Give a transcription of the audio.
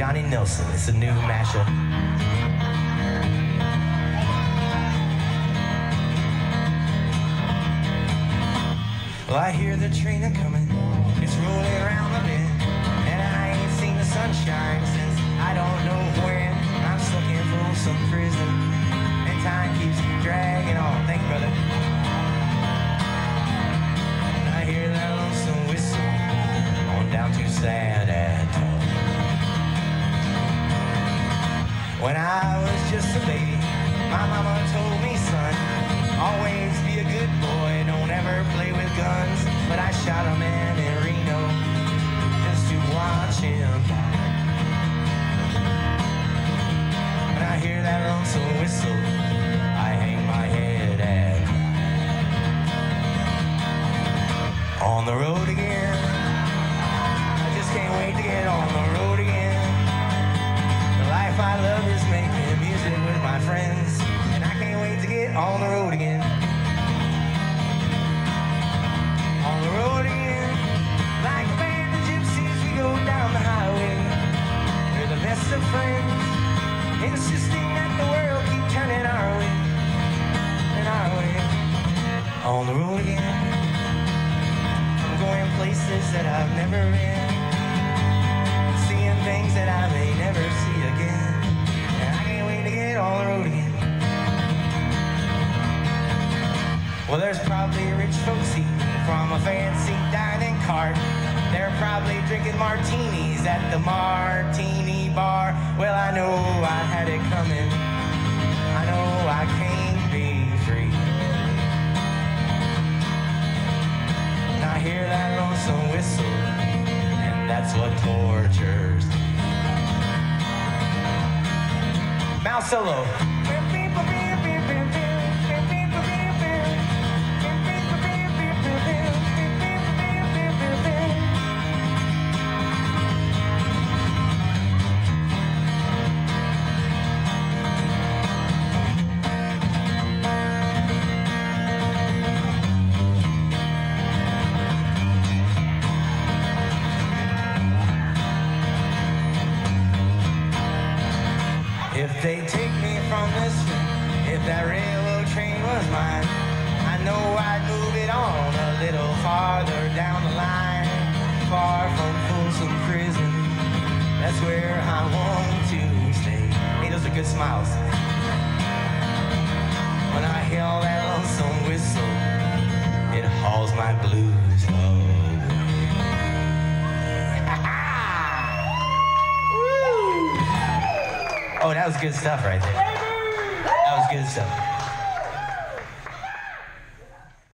Johnny Nelson. It's a new mashup. Well, I hear the train a coming. It's rolling around the bend, and I ain't seen the sunshine since I don't know when. I'm stuck in Folsom Prison, and time keeps dragging on. Thank you, brother. I hear that lonesome whistle on down to sad at all. When I was just a baby, my mama told me, son, always be a good boy, don't ever play with guns. But I shot a man in Reno just to watch him die. When I hear that lonesome whistle, I hang my head and cry. On the road again, I just can't wait to get on the road again. The life I love is making music with my friends, and I can't wait to get on the road again. On the road again, like a band of gypsies, we go down the highway. We're the best of friends, insisting that the world keep turning our way, and our way. On the road again, I'm going places that I've never been, seeing things that I may never see again, and I can't wait to get on the road again. Well, there's probably rich folks eating from a fancy dining cart. They're probably drinking martinis at the Martini bar. Well, I know I had it coming. I know I can't be free. And I hear that lonesome whistle, and that's what tortures me. Mouse solo. If they take me from this street, if that railroad train was mine, I know I'd move it on a little farther down the line. Far from Folsom Prison, that's where I want to stay. Hey, those are good smiles. When I hear that lonesome whistle, it hauls my blues away. Oh, that was good stuff right there. That was good stuff.